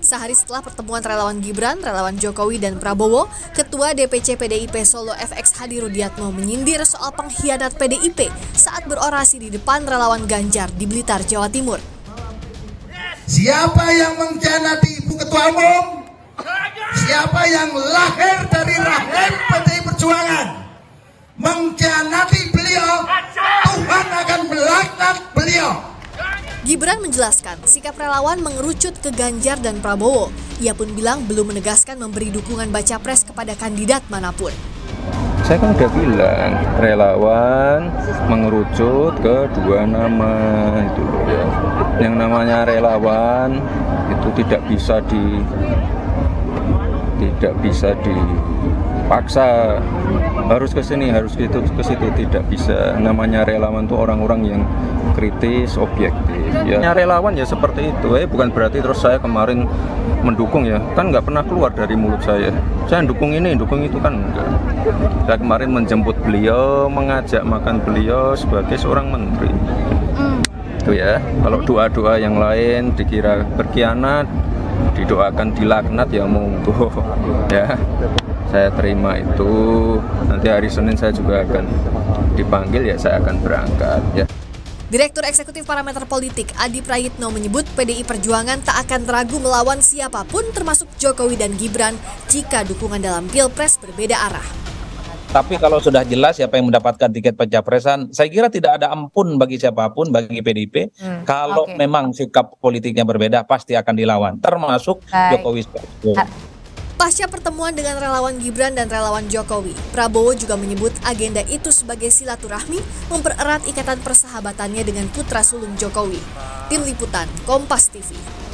Sehari setelah pertemuan relawan Gibran, relawan Jokowi dan Prabowo, Ketua DPC PDIP Solo FX Hadi Rudyatmo menyindir soal pengkhianat PDIP saat berorasi di depan relawan Ganjar di Blitar, Jawa Timur. Siapa yang mengkhianati Ibu Ketua Umum? Siapa yang lahir dari rahim PDI Perjuangan mengkhianati beliau, Tuhan akan melaknat beliau. Gibran menjelaskan sikap relawan mengerucut ke Ganjar dan Prabowo. Ia pun bilang belum menegaskan memberi dukungan baca pres kepada kandidat manapun. Saya kan udah bilang relawan mengerucut ke dua nama itu ya. Yang namanya relawan itu tidak bisa dipaksa harus ke sini, harus ke situ, tidak bisa. Namanya relawan itu orang-orang yang kritis, objektif ya. Relawan ya seperti itu. Bukan berarti terus saya kemarin mendukung ya, kan nggak pernah keluar dari mulut saya dukung ini, dukung itu, kan enggak. Saya kemarin menjemput beliau, mengajak makan beliau sebagai seorang menteri itu ya. Kalau doa-doa yang lain dikira berkhianat, didoakan dilaknat ya, monggo ya, saya terima itu. Nanti hari Senin saya juga akan dipanggil ya, saya akan berangkat ya. Direktur Eksekutif Parameter Politik Adi Prayitno menyebut PDI Perjuangan tak akan ragu melawan siapapun termasuk Jokowi dan Gibran jika dukungan dalam Pilpres berbeda arah. Tapi kalau sudah jelas siapa yang mendapatkan tiket pencapresan, saya kira tidak ada ampun bagi siapapun, bagi PDIP. Kalau memang sikap politiknya berbeda, pasti akan dilawan, termasuk Jokowi. Pasca pertemuan dengan relawan Gibran dan relawan Jokowi, Prabowo juga menyebut agenda itu sebagai silaturahmi mempererat ikatan persahabatannya dengan putra sulung Jokowi. Tim Liputan, Kompas TV.